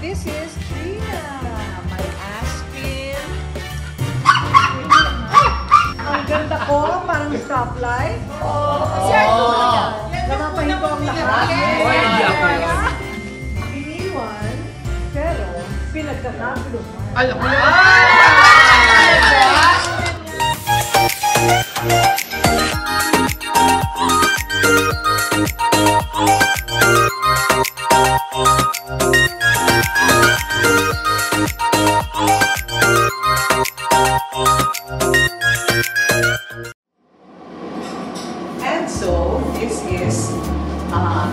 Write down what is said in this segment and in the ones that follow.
this is Rina, my aspin. Ang ganda ko, parang stoplight. Oh, si Arturo na. Namapahin ko ang lahat. Oh, yeah. Iniwan, pero pinagkakagulo. Alam mo na.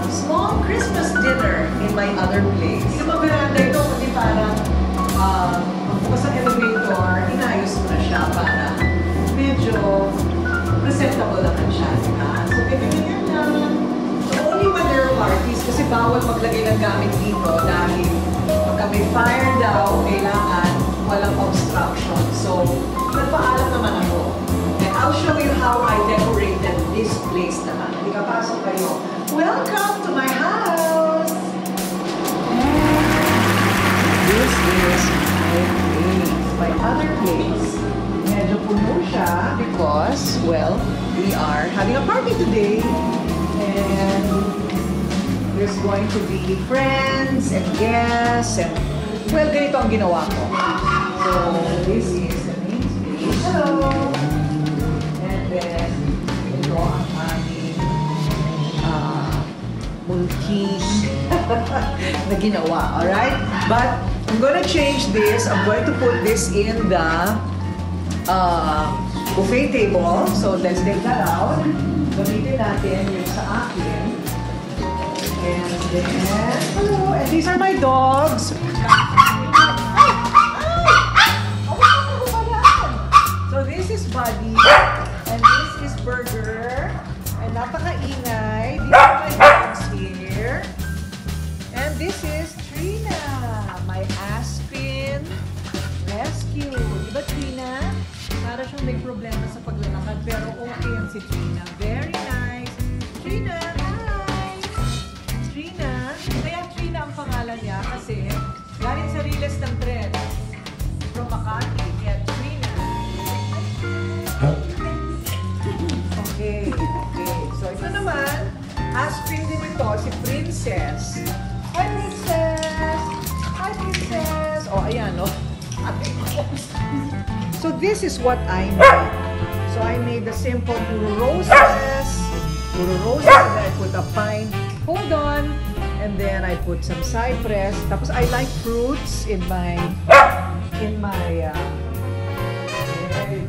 Small Christmas dinner in my other place. Yung mamiranda ito, kundi parang magbukas ang elevator, inayos ko na siya para medyo presentable naman siya. So, pinigyan lang. So, only when there are parties, kasi bawal maglagay ng gamit dito dahil pagka may fire daw, kailangan walang obstruction. So, nagpaalam naman ako. And I'll show you how I decorated this place naman. Hindi ka pasok kayo. Welcome to my house! This is my place. My other place, medyo puno siya because, well, we are having a party today. And there's going to be friends and guests and, well, ganito ang ginawa ko. So, this is the main space. Hello! And then, ito ang na ginawa, alright? But I'm gonna change this. I'm going to put this in the buffet table. So let's take that out. Gamitin natin yung sa akin. And then, hello! And these are my dogs! So this is Buddy. And this is Burger. And napakaingay. These are my dogs here. And this is Trina, my Aspen Rescue. Diba Trina? Para siyang may problema sa paglalakad pero okay yan si Trina. Very nice. Trina, hi! Trina, kaya Trina ang pangalan niya kasi galing sa riles ng tren. From Makati, kaya Trina. Okay. So, ito naman, aspin din ito, si Princess. Hi, Princess! Hi, Princess! Oh, ayan, no? So, this is what I made. So, I made the simple puro roses, and then I put a pine. Hold on! And then I put some cypress. Tapos, I like fruits in my, there you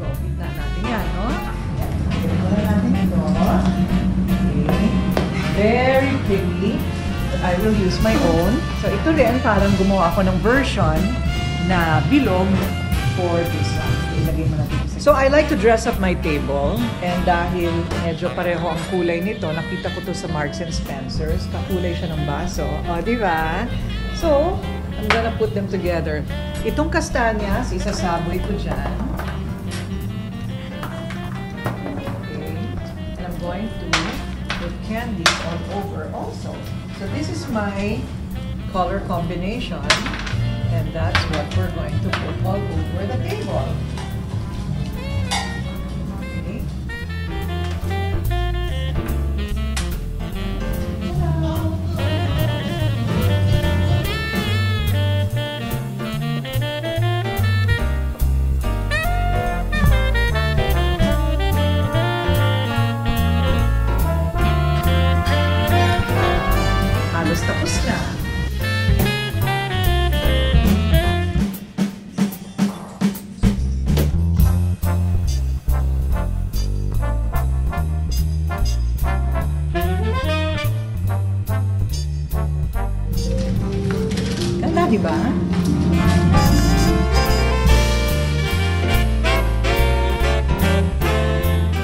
go. Tignan natin yan, no? Tignan natin ito. Very pretty. I will use my own. So, ito rin, parang gumawa ako ng version na bilog for this one. Ilagay mo natin isa. So, I like to dress up my table. And dahil medyo pareho ang kulay nito, nakita ko to sa Marks and Spencers. Kakulay siya ng baso. O, di ba? So, I'm gonna put them together. Itong kastanyas, isasaboy ko dyan. Okay. And I'm going to candy all over also. So this is my color combination and that's what we're going to put all over the table. Okay. Diba?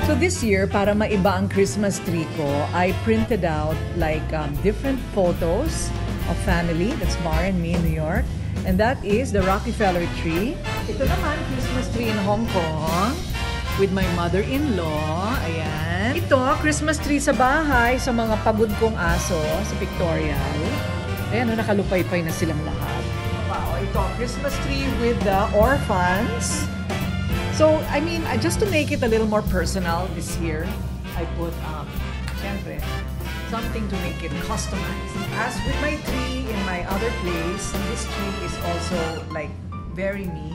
So this year, para maiba ang Christmas tree ko, I printed out like different photos of family. That's Mar and me in New York. And that is the Rockefeller tree. Ito naman, Christmas tree in Hong Kong with my mother-in-law. Ayan. Ito, Christmas tree sa bahay sa mga pagod kong aso, si Victoria. Ayan, nakalupay-pay na silang lahat. ito, Christmas tree with the orphans. So, I mean, just to make it a little more personal this year, I put, syempre, something to make it customized. As with my tree in my other place, this tree is also like very me.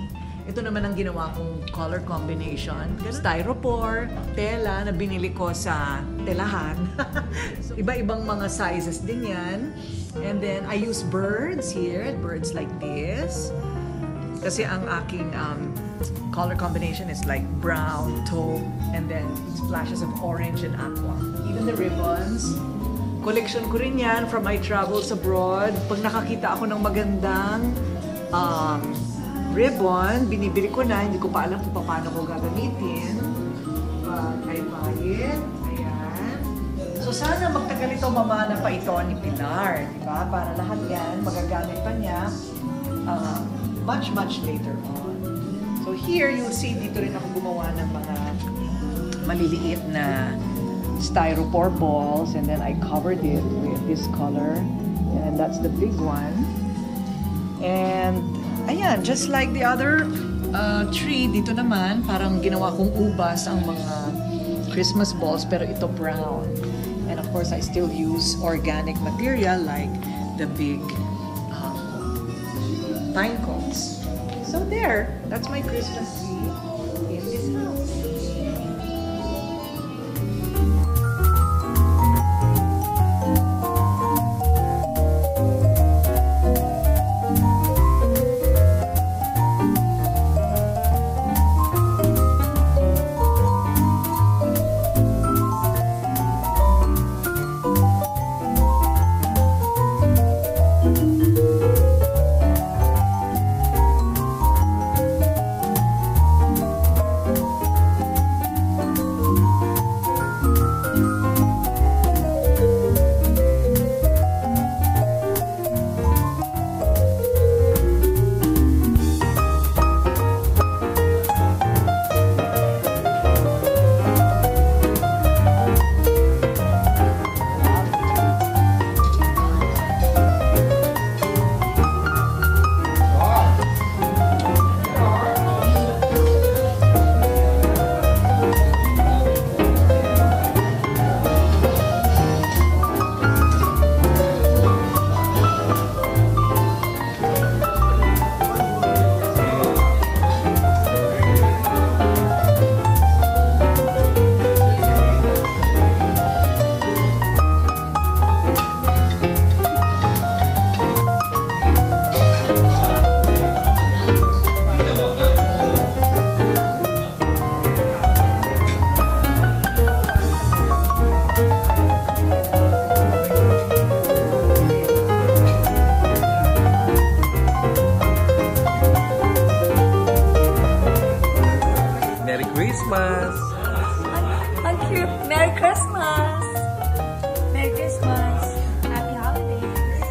Ito naman ang ginawa kong color combination. Styrofoam, tela na binili ko sa telahan. Iba-ibang mga sizes din yan. And then I use birds here, birds like this. Kasi ang aking color combination is like brown, taupe, and then splashes of orange and aqua. Even the ribbons. Collection ko rin yan from my travels abroad. Pag nakakita ako ng magandang ribbon, binibili ko na, hindi ko pa alam kung paano ko gagamitin. But I buy it. Ayan. So sana magtagal ito, mamana pa ito ni Pilar, di ba? Para lahat yan, magagamit pa niya much, much later on. So here, you'll see, dito rin ako gumawa ng mga maliliit na styrofoam balls, and then I covered it with this color, and that's the big one. And ayan, just like the other tree, dito naman, parang ginawa kong ubas ang mga Christmas balls, pero ito brown. And of course, I still use organic material like the big pine cones. So there, that's my Christmas tree in this house.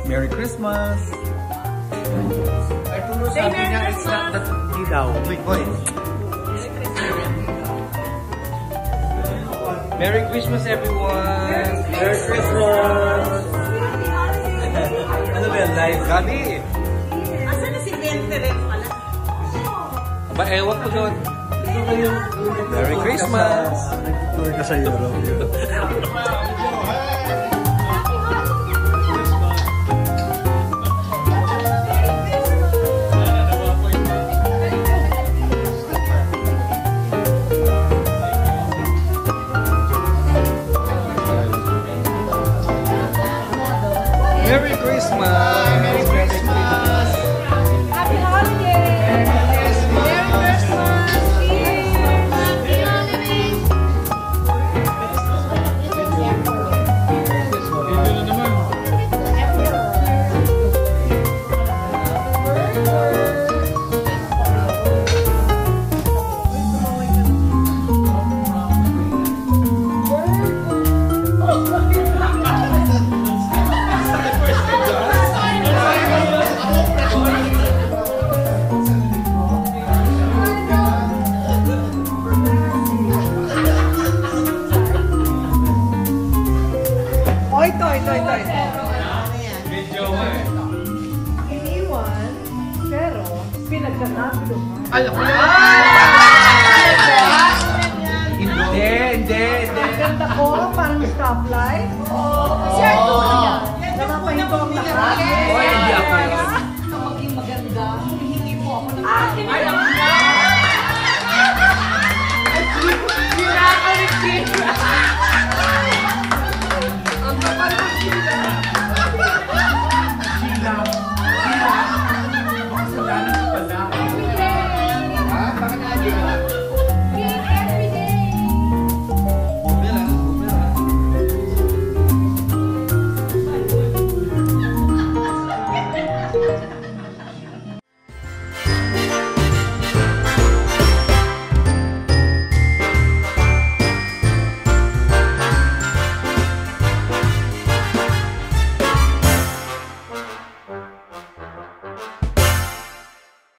Merry Christmas! Arturo Sabina, it's not that hindi daw. Wait, wait. Merry Christmas, everyone! Merry Christmas! Happy holidays! Ano ba yan? Live? Gabi! Asan na si Benterek pala? Ba, ewan ko doon. Merry Christmas! Nag-tour ka sa Europe. Alam ko na! Hindi. Ganda ko, parang stoplight. Oo. Sir, doon niya. Namapahinto ang lahat. Oo, hindi ako. Sa maging maganda, humihingi po ako ng... Ah, alam ko na! Sira ka rin sila! Ang kapal ko sila!